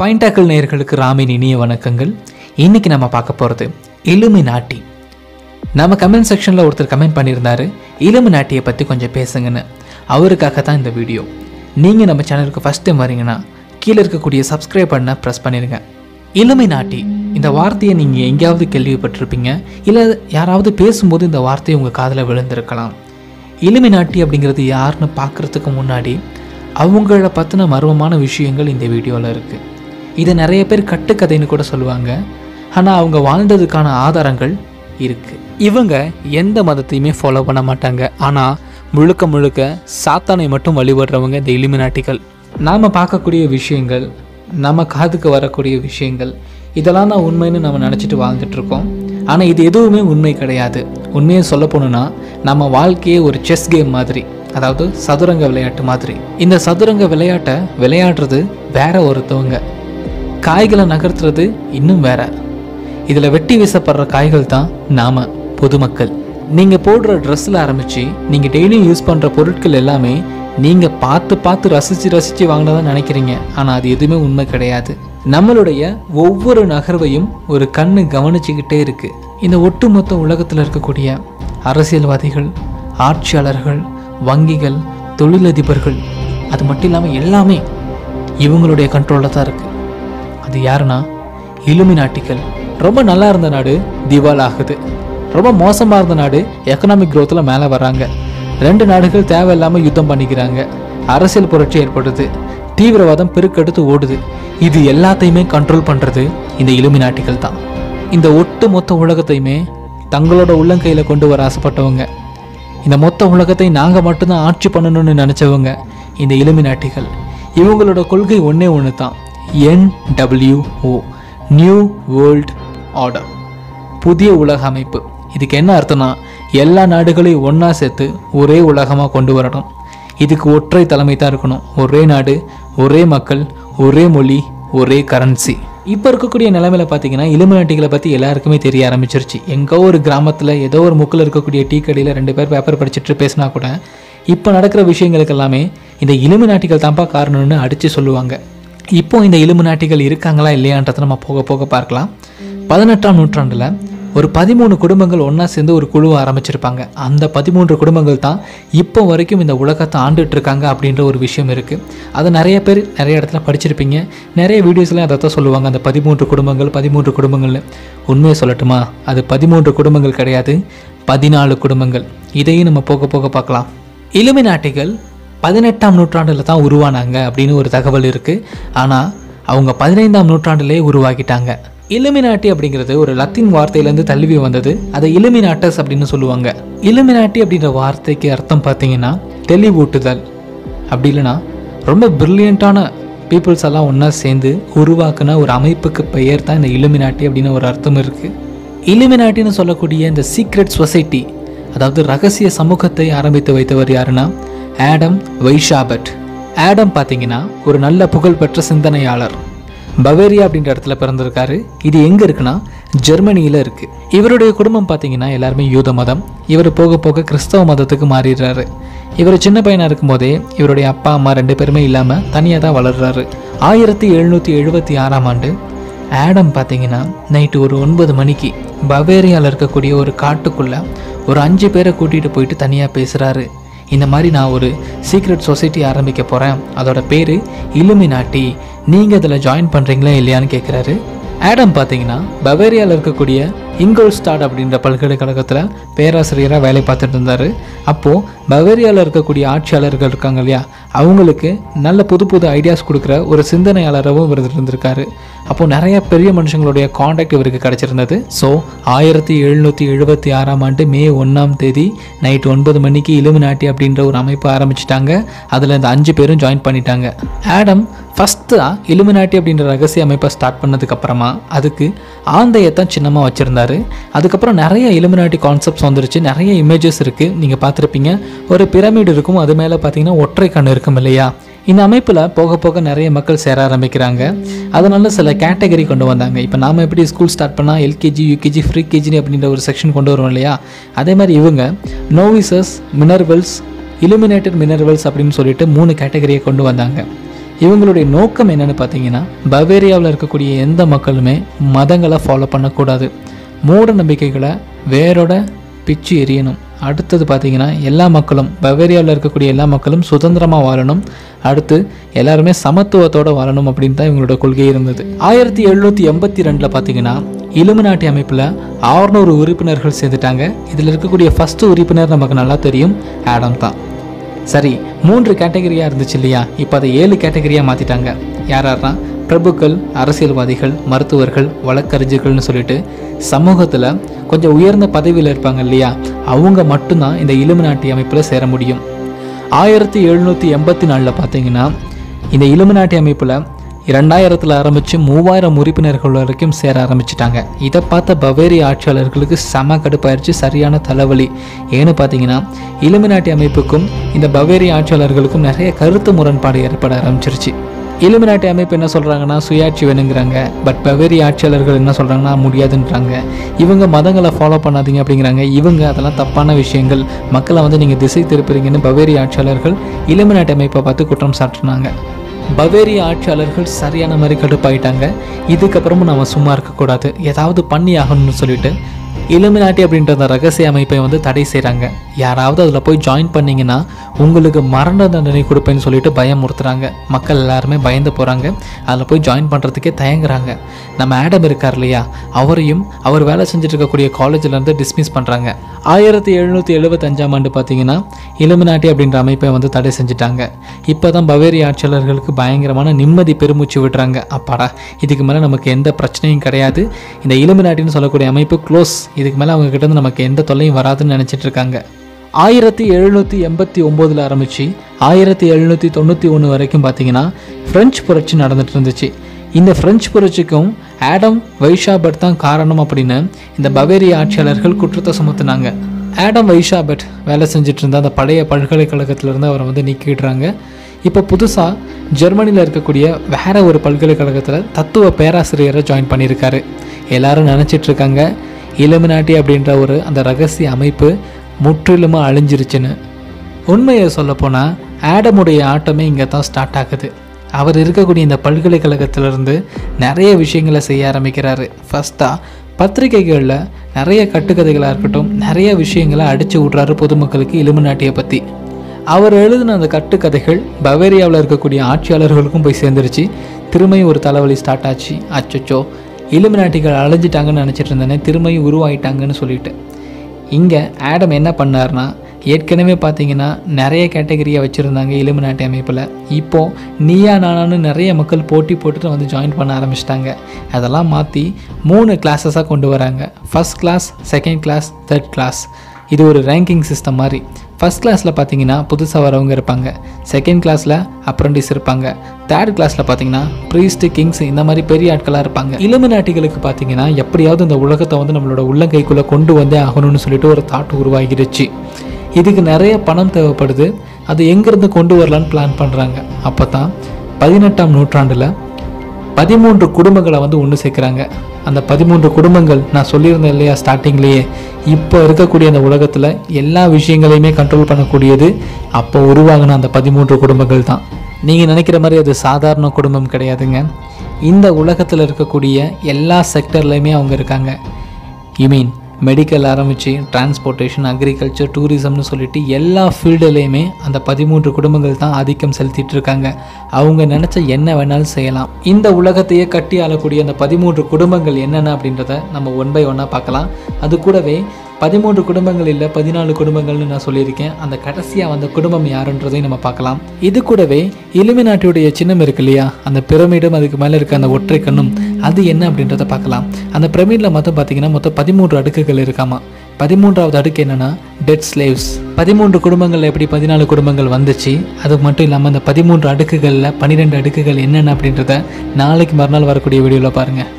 Fine tackle நேயர்களுக்கு ராமின் இனிய வணக்கங்கள். இன்றைக்கி நம்ம பார்க்க போகிறது இலுமினாட்டி. நம்ம கமெண்ட் செக்ஷனில் ஒருத்தர் கமெண்ட் பண்ணியிருந்தார், இலுமினாட்டியை பற்றி கொஞ்சம் பேசுங்கன்னு. அவருக்காக தான் இந்த வீடியோ. நீங்கள் நம்ம சேனலுக்கு ஃபஸ்ட் டைம் வரீங்கன்னா கீழே இருக்கக்கூடிய சப்ஸ்கிரைப் பண்ண ப்ரெஸ் பண்ணிடுங்க. இலுமினாட்டி இந்த வார்த்தையை நீங்கள் எங்கேயாவது கேள்விப்பட்டிருப்பீங்க, இல்லை யாராவது பேசும்போது இந்த வார்த்தையை உங்கள் காதில் விழுந்திருக்கலாம். இலுமினாட்டி அப்படிங்கிறது யாருன்னு பார்க்குறதுக்கு முன்னாடி அவங்கள பற்றின மர்மமான விஷயங்கள் இந்த வீடியோவில் இருக்குது. இதை நிறைய பேர் கட்டுக்கதைன்னு கூட சொல்லுவாங்க, ஆனால் அவங்க வாழ்ந்ததுக்கான ஆதாரங்கள் இருக்குது. இவங்க எந்த மதத்தையுமே ஃபாலோ பண்ண மாட்டாங்க, ஆனால் முழுக்க முழுக்க சாத்தானை மட்டும் வழிபடுறவங்க இந்த இலுமினாட்டிகள். நாம் பார்க்கக்கூடிய விஷயங்கள், நம்ம காதுக்கு வரக்கூடிய விஷயங்கள், இதெல்லாம் நான் உண்மைன்னு நம்ம நினச்சிட்டு வாழ்ந்துட்டுருக்கோம். ஆனால் இது எதுவுமே உண்மை கிடையாது. உண்மையை சொல்ல போகணுன்னா நம்ம வாழ்க்கையே ஒரு செஸ் கேம் மாதிரி, அதாவது சதுரங்க விளையாட்டு மாதிரி. இந்த சதுரங்க விளையாட்டை விளையாடுறது வேற ஒருத்தவங்க, காய்களை நகர்த்துறது இன்னும் வேற. இதில் வெட்டி வீசப்படுற காய்கள் தான் நாம் பொதுமக்கள். நீங்கள் போடுற ட்ரெஸ்ஸில் ஆரம்பித்து நீங்கள் டெய்லியும் யூஸ் பண்ணுற பொருட்கள் எல்லாமே நீங்கள் பார்த்து ரசித்து வாங்கினதான் நினைக்கிறீங்க, ஆனால் அது எதுவுமே உண்மை கிடையாது. நம்மளுடைய ஒவ்வொரு நகர்வையும் ஒரு கண்ணு கவனிச்சுக்கிட்டே இருக்குது. இந்த ஒட்டுமொத்த உலகத்தில் இருக்கக்கூடிய அரசியல்வாதிகள், ஆட்சியாளர்கள், வங்கிகள், தொழிலதிபர்கள், அது மட்டும் இல்லாமல் எல்லாமே இவங்களுடைய கண்ட்ரோலில் தான் இருக்குது. அது யாருன்னா இலுமினாட்டிகள். ரொம்ப நல்லா இருந்த நாடு திவால் ஆகுது, ரொம்ப மோசமாக இருந்த நாடு எக்கனாமிக் க்ரோத்தில் மேலே வர்றாங்க. ரெண்டு நாடுகள் தேவையில்லாமல் யுத்தம் பண்ணிக்கிறாங்க, அரசியல் புரட்சி ஏற்படுது, தீவிரவாதம் பெருக்கெடுத்து ஓடுது. இது எல்லாத்தையுமே கண்ட்ரோல் பண்ணுறது இந்த இலுமினாட்டிகள் தான். இந்த ஒட்டு மொத்த உலகத்தையுமே தங்களோட உள்ளங்கையில் கொண்டு வர ஆசைப்பட்டவங்க, இந்த மொத்த உலகத்தை நாங்கள் மட்டும்தான் ஆட்சி பண்ணணும்னு நினச்சவங்க இந்த இலுமினாட்டிகள். இவங்களோட கொள்கை ஒன்றே ஒன்று தான், NWO, நியூ வேர்ல்ட் ஆர்டர், புதிய உலக அமைப்பு. இதுக்கு என்ன அர்த்தம்னா, எல்லா நாடுகளையும் ஒன்றா சேர்த்து ஒரே உலகமாக கொண்டு வரணும். இதுக்கு ஒற்றை தலைமை தான் இருக்கணும், ஒரே நாடு, ஒரே மக்கள், ஒரே மொழி, ஒரே கரன்சி. இப்போ இருக்கக்கூடிய நிலைமையில் பார்த்தீங்கன்னா இலுமினாட்டிகளை பற்றி எல்லாருக்குமே தெரிய ஆரம்பிச்சிருச்சு. எங்கோ ஒரு கிராமத்தில் ஏதோ ஒரு முக்கில் இருக்கக்கூடிய டீ கடையில் ரெண்டு பேர் பேப்பர் படிச்சுட்டு பேசினா கூட இப்போ நடக்கிற விஷயங்களுக்கு எல்லாமே இந்த இலுமினாட்டிகள் தான்ப்பா காரணம்னு அடித்து சொல்லுவாங்க. இப்போது இந்த இலுமினாட்டிகள் இருக்காங்களா இல்லையான்றதை நம்ம போக போக பார்க்கலாம். 18ஆம் நூற்றாண்டில் ஒரு 13 குடும்பங்கள் ஒன்றா சேர்ந்து ஒரு குழுவை ஆரம்பிச்சிருப்பாங்க. அந்த 13 குடும்பங்கள் தான் இப்போ வரைக்கும் இந்த உலகத்தை ஆண்டுகிட்டு இருக்காங்க அப்படின்ற ஒரு விஷயம் இருக்குது. அதை நிறைய பேர் நிறைய இடத்துல படிச்சிருப்பீங்க, நிறைய வீடியோஸ்லாம் அதைத்தான் சொல்லுவாங்க, அந்த 13 குடும்பங்கள்னு. உண்மையை சொல்லட்டுமா, அது 13 குடும்பங்கள் கிடையாது, 14 குடும்பங்கள். இதையும் நம்ம போக போக பார்க்கலாம். இலுமினாட்டிகள் 18ஆம் நூற்றாண்டில் தான் உருவானாங்க அப்படின்னு ஒரு தகவல் இருக்குது, ஆனால் அவங்க 15ஆம் நூற்றாண்டுலேயே உருவாக்கிட்டாங்க. இலுமினாட்டி அப்படிங்கிறது ஒரு லத்தீன் வார்த்தையிலேருந்து தழுவி வந்தது, அதை இலுமினாட்டஸ் அப்படின்னு சொல்லுவாங்க. இலுமினாட்டி அப்படின்ற வார்த்தைக்கு அர்த்தம் பார்த்தீங்கன்னா தெளிவூட்டுதல், அப்படி இல்லைனா ரொம்ப பிரில்லியண்ட்டான பீப்புள்ஸ் எல்லாம் ஒன்றா சேர்ந்து உருவாக்குன ஒரு அமைப்புக்கு பெயர் தான் இந்த இலுமினாட்டி அப்படின்னு ஒரு அர்த்தம் இருக்குது. இலுமினாட்டின்னு சொல்லக்கூடிய இந்த சீக்ரெட் சொசைட்டி, அதாவது ரகசிய சமூகத்தை ஆரம்பித்து வைத்தவர் யாருன்னா ஆடம் வைஷாபட். ஆடம் பார்த்தீங்கன்னா ஒரு நல்ல புகழ்பெற்ற சிந்தனையாளர், பவேரியா அப்படின்ற இடத்துல பிறந்திருக்காரு. இது எங்கே இருக்குன்னா ஜெர்மனியில் இருக்குது. இவருடைய குடும்பம் பார்த்தீங்கன்னா எல்லாருமே யூத மதம். இவர் போக போக கிறிஸ்தவ மதத்துக்கு மாறிடுறாரு. இவர் சின்ன பையனாக இருக்கும்போதே இவருடைய அப்பா அம்மா ரெண்டு பேருமே இல்லாமல் தனியாக தான் வளர்கிறாரு. 1776ஆம் ஆண்டு ஆடம் பார்த்தீங்கன்னா நைட்டு ஒரு 9 மணிக்கு பவேரியாவில் இருக்கக்கூடிய ஒரு காட்டுக்குள்ளே ஒரு 5 பேரை கூட்டிகிட்டு போயிட்டு தனியாக பேசுகிறாரு. இந்த மாதிரி நான் ஒரு சீக்ரெட் சொசைட்டி ஆரம்பிக்க போகிறேன், அதோட பேர் இலுமினாட்டி, நீங்கள் இதில் ஜாயின் பண்ணுறீங்களா இல்லையான்னு கேட்குறாரு. ஆடம் பார்த்தீங்கன்னா பவேரியாவில் இருக்கக்கூடிய இங்கோல்ஸ்டாட் அப்படின்ற பல்கலைக்கழகத்தில் பேராசிரியராக வேலை பார்த்துட்டு இருந்தார். அப்போது பவேரியாவில் இருக்கக்கூடிய ஆட்சியாளர்கள் இருக்காங்க இல்லையா, அவங்களுக்கு நல்ல புது புது ஐடியாஸ் கொடுக்குற ஒரு சிந்தனையாளராகவும் இவர் இருந்திருக்காரு. அப்போது நிறையா பெரிய மனுஷங்களுடைய காண்டாக்ட் இவருக்கு கிடச்சிருந்தது. ஸோ 1776ஆம் ஆண்டு மே 1ஆம் தேதி நைட் 9 மணிக்கு இலுமினாட்டி அப்படின்ற ஒரு அமைப்பு ஆரம்பிச்சிட்டாங்க. அதில் இந்த 5 பேரும் ஜாயின் பண்ணிட்டாங்க. ஆடம் ஃபஸ்ட்டு தான் இலுமினாட்டி அப்படின்ற ரகசிய அமைப்பை ஸ்டார்ட் பண்ணதுக்கப்புறமா அதுக்கு ஆந்தையத்தான் சின்னமாக வச்சுருந்தாரு. அதுக்கப்புறம் நிறைய இலுமினாட்டி கான்செப்ட்ஸ் வந்துருச்சு, நிறைய இமேஜஸ் இருக்குது, நீங்கள் பார்த்துருப்பீங்க. ஒரு பிரமிடு இருக்கும், அது மேலே பார்த்தீங்கன்னா ஒற்றை கண் இருக்கும் இல்லையா. இந்த அமைப்பில் போக போக நிறைய மக்கள் சேர ஆரம்பிக்கிறாங்க. அதனால சில கேட்டகரி கொண்டு வந்தாங்க. இப்போ நாம் எப்படி ஸ்கூல் ஸ்டார்ட் பண்ணால் எல்கேஜி, யூகேஜி, ஃப்ரீ கேஜி அப்படின்ற ஒரு செக்ஷன் கொண்டு வருவோம் இல்லையா, அதே மாதிரி இவங்க நோவிசஸ், மினர்வல்ஸ், இலுமினேட்டட் மினர்வல்ஸ் அப்படின்னு சொல்லிட்டு 3 கேட்டகரியை கொண்டு வந்தாங்க. இவங்களுடைய நோக்கம் என்னென்னு பார்த்தீங்கன்னா, பவேரியாவில் இருக்கக்கூடிய எந்த மக்களுமே மதங்களை ஃபாலோ பண்ணக்கூடாது, மூட நம்பிக்கைகளை வேரோட பிச்சு எரியணும். அடுத்தது பார்த்திங்கன்னா, எல்லா மக்களும் பவேரியாவில் இருக்கக்கூடிய எல்லா மக்களும் சுதந்திரமாக வாழணும், அடுத்து எல்லாருமே சமத்துவத்தோடு வாழணும் அப்படின்னு தான் இவங்களோட கொள்கை இருந்தது. 1782 பார்த்திங்கன்னா இலுமினாட்டி அமைப்பில் 600 உறுப்பினர்கள் சேர்ந்துட்டாங்க. இதில் இருக்கக்கூடிய ஃபஸ்ட்டு உறுப்பினர் நமக்கு நல்லா தெரியும், ஆடம் தான். சரி, 3 கேட்டகரியாக இருந்துச்சு இல்லையா, இப்போ அதை 7 கேட்டகரியாக மாற்றிட்டாங்க. யாராருன்னா பிரபுக்கள், அரசியல்வாதிகள், மருத்துவர்கள், வழக்கறிஞர்கள்னு சொல்லிட்டு சமூகத்தில் கொஞ்சம் உயர்ந்த பதவியில் இருப்பாங்க இல்லையா, அவங்க மட்டும்தான் இந்த இலுமினாட்டி அமைப்பில் சேர முடியும். 1784 பார்த்தீங்கன்னா இந்த இலுமினாட்டி அமைப்பில் 2000 ஆரம்பித்து 3000 உறுப்பினர்கள் வரைக்கும் சேர ஆரம்பிச்சிட்டாங்க. இதை பார்த்த பவேரிய ஆட்சியாளர்களுக்கு செம கடுப்பாயிடுச்சு, சரியான தலைவலி. ஏன்னு பார்த்தீங்கன்னா, இலுமினாட்டி அமைப்புக்கும் இந்த பவேரிய ஆட்சியாளர்களுக்கும் நிறைய கருத்து முரண்பாடு ஏற்பட ஆரம்பிச்சிருச்சு. இலுமினாட்டி அமைப்பு என்ன சொல்கிறாங்கன்னா சுயாட்சி வேணுங்கிறாங்க, பட் பவேரிய ஆட்சியாளர்கள் என்ன சொல்கிறாங்கன்னா முடியாதுன்றாங்க. இவங்க மதங்களை ஃபாலோ பண்ணாதீங்க அப்படிங்கிறாங்க, இவங்க அதெல்லாம் தப்பான விஷயங்கள், மக்களை வந்து நீங்கள் திசை திருப்புறீங்கன்னு பவேரிய ஆட்சியாளர்கள் இலுமினாட்டி அமைப்பை பார்த்து குற்றம் சாட்டினாங்க. பவேரிய ஆட்சியாளர்கள் சரியான மாதிரி கடுப்பாயிட்டாங்க, இதுக்கப்புறமும் நம்ம சும்மா இருக்கக்கூடாது, ஏதாவது பண்ணி ஆகணும்னு சொல்லிட்டு இலுமினாட்டி அப்படின்ற அந்த ரகசிய அமைப்பை வந்து தடை செய்கிறாங்க. யாராவது அதில் போய் ஜாயின் பண்ணிங்கன்னா உங்களுக்கு மரண தண்டனை கொடுப்பேன்னு சொல்லிட்டு பயமுறுத்துகிறாங்க. மக்கள் எல்லாருமே பயந்து போகிறாங்க, அதில் போய் ஜாயின் பண்ணுறதுக்கே தயங்குறாங்க. நம்ம ஆடம் இருக்கார் இல்லையா, அவரையும் அவர் வேலை செஞ்சுட்டு இருக்கக்கூடிய காலேஜிலேருந்து டிஸ்மிஸ் பண்ணுறாங்க. 1775 பார்த்தீங்கன்னா இலுமினாட்டி அப்படின்ற அமைப்பை வந்து தடை செஞ்சுட்டாங்க. இப்போ தான் பவேரிய ஆட்சியாளர்களுக்கு பயங்கரமான நிம்மதி பெருமூச்சு விடுறாங்க. அப்பாடா, இதுக்கு மேலே நமக்கு எந்த பிரச்சனையும் கிடையாது, இந்த இலுமினாட்டின்னு சொல்லக்கூடிய அமைப்பு க்ளோஸ், இதுக்கு மேலே அவங்க கிட்ட இருந்து நமக்கு எந்த தொல்லையும் வராதுன்னு நினச்சிட்டு இருக்காங்க. 1789 ஆரம்பித்து 1791 வரைக்கும் பார்த்தீங்கன்னா ஃப்ரெஞ்சு புரட்சி நடந்துட்டு இருந்துச்சு. இந்த ஃப்ரெஞ்சு புரட்சிக்கும் ஆடம் வைஷாபெட் தான் காரணம் அப்படின்னு இந்த பவேரிய ஆட்சியாளர்கள் குற்றத்தை சுமத்துனாங்க. ஆடம் வைஷாபெட் வேலை செஞ்சுட்டு இருந்த அந்த பழைய பல்கலைக்கழகத்திலேருந்து அவரை வந்து நீக்கிடுறாங்க. இப்போ புதுசாக ஜெர்மனியில் இருக்கக்கூடிய வேறு ஒரு பல்கலைக்கழகத்தில் தத்துவ பேராசிரியரை ஜாயின் பண்ணியிருக்காரு. எல்லாரும் நினச்சிட்ருக்காங்க இலுமினாட்டி அப்படின்ற ஒரு அந்த ரகசிய அமைப்பு முற்றிலுமாக அழிஞ்சிருச்சுன்னு. உண்மையை சொல்லப்போனால் ஆடமுடைய ஆட்டமே இங்கே தான் ஸ்டார்ட் ஆகுது. அவர் இருக்கக்கூடிய இந்த பல்கலைக்கழகத்திலிருந்து நிறைய விஷயங்களை செய்ய ஆரம்பிக்கிறாரு. ஃபஸ்ட்டாக பத்திரிகைகளில் நிறைய கட்டுக்கதைகளாக இருக்கட்டும், நிறைய விஷயங்களை அடித்து விட்றாரு பொதுமக்களுக்கு இலுமினாட்டியை பற்றி. அவர் எழுதின அந்த கட்டுக்கதைகள் பவேரியாவில் இருக்கக்கூடிய ஆட்சியாளர்களுக்கும் போய் சேர்ந்துருச்சு. திரும்பியும் ஒரு தலைவலி ஸ்டார்ட் ஆச்சு. அச்சோ, இலுமினாட்டிகள் அழிஞ்சிட்டாங்கன்னு நினச்சிட்டு இருந்தேனே, திரும்பியும் உருவாயிட்டாங்கன்னு சொல்லிட்டு இங்கே ஆடம் என்ன பண்ணார்னா, ஏற்கனவே பார்த்தீங்கன்னா நிறைய கேட்டகரியாக வச்சுருந்தாங்க இலுமினாட்டி அமைப்பில். இப்போது நீயா நானான்னு நிறைய மக்கள் போட்டி போட்டுட்டு வந்து ஜாயின் பண்ண ஆரம்பிச்சிட்டாங்க. அதெல்லாம் மாற்றி 3 கிளாஸஸாக கொண்டு வராங்க. First class, second class, third class. இது ஒரு ரேங்கிங் சிஸ்டம் மாதிரி. ஃபஸ்ட் கிளாஸில் பார்த்தீங்கன்னா புதுசாக வரவங்க இருப்பாங்க, செகண்ட் கிளாஸில் அப்ரெண்டிஸ் இருப்பாங்க, தேர்ட் கிளாஸில் பார்த்தீங்கன்னா ப்ரீஸ்ட்டு, கிங்ஸ், இந்த மாதிரி பெரிய ஆட்களாக இருப்பாங்க. இலுமினாட்டிகளுக்கு பார்த்தீங்கன்னா எப்படியாவது இந்த உலகத்தை வந்து நம்மளோட உள்ளங்கைக்குள்ளே கொண்டு வந்தே ஆகணும்னு சொல்லிட்டு ஒரு தாட் உருவாகிடுச்சு. இதுக்கு நிறைய பணம் தேவைப்படுது, அது எங்கேருந்து கொண்டு வரலான்னு பிளான் பண்ணுறாங்க. அப்போ தான் 18ஆம் நூற்றாண்டில் 13 குடும்பங்களை வந்து ஒன்று சேர்க்குறாங்க. அந்த 13 குடும்பங்கள், நான் சொல்லியிருந்தேன் இல்லையா ஸ்டார்டிங்லேயே, இப்போ இருக்கக்கூடிய அந்த உலகத்தில் எல்லா விஷயங்களையுமே கண்ட்ரோல் பண்ணக்கூடியது அப்போ உருவாகின அந்த 13 குடும்பங்கள் தான். நீங்கள் நினைக்கிற மாதிரி அது சாதாரண குடும்பம் கிடையாதுங்க. இந்த உலகத்தில் இருக்கக்கூடிய எல்லா செக்டர்லையுமே அவங்க இருக்காங்க. ஐ மீன் மெடிக்கல் ஆரம்பித்து டிரான்ஸ்போர்ட்டேஷன், அக்ரிகல்ச்சர், டூரிசம்னு சொல்லிட்டு எல்லா ஃபீல்டுலேயுமே அந்த 13 குடும்பங்கள் தான் ஆதிக்கம் செலுத்திட்டு இருக்காங்க. அவங்க நினச்ச என்ன வேணாலும் செய்யலாம். இந்த உலகத்தையே கட்டி ஆளக்கூடிய அந்த 13 குடும்பங்கள் என்னென்ன அப்படின்றத நம்ம 1 by 1 பார்க்கலாம். அது கூடவே 13 குடும்பங்கள் இல்லை, 14 குடும்பங்கள்னு நான் சொல்லியிருக்கேன், அந்த கடைசியாக அந்த குடும்பம் யாருன்றதையும் நம்ம பார்க்கலாம். இது கூடவே இலுமினாட்டியுடைய சின்னம் இருக்கு இல்லையா, அந்த பிரமிடும், அதுக்கு மேலே இருக்க அந்த ஒற்றை கண்ணும், அது என்ன அப்படின்றத பார்க்கலாம். அந்த பிரமிடில் மொத்தம் பார்த்திங்கன்னா மொத்தம் 13 அடுக்குகள் இருக்காமா. 13வது அடுக்கு என்னென்னா டெட் ஸ்லேவ்ஸ். 13 குடும்பங்களில் எப்படி 14 குடும்பங்கள் வந்துச்சு, அது மட்டும் இல்லாமல் அந்த 13 அடுக்குகளில் 12 அடுக்குகள் என்னென்ன அப்படின்றத நாளைக்கு மறுநாள் வரக்கூடிய வீடியோவில் பாருங்கள்.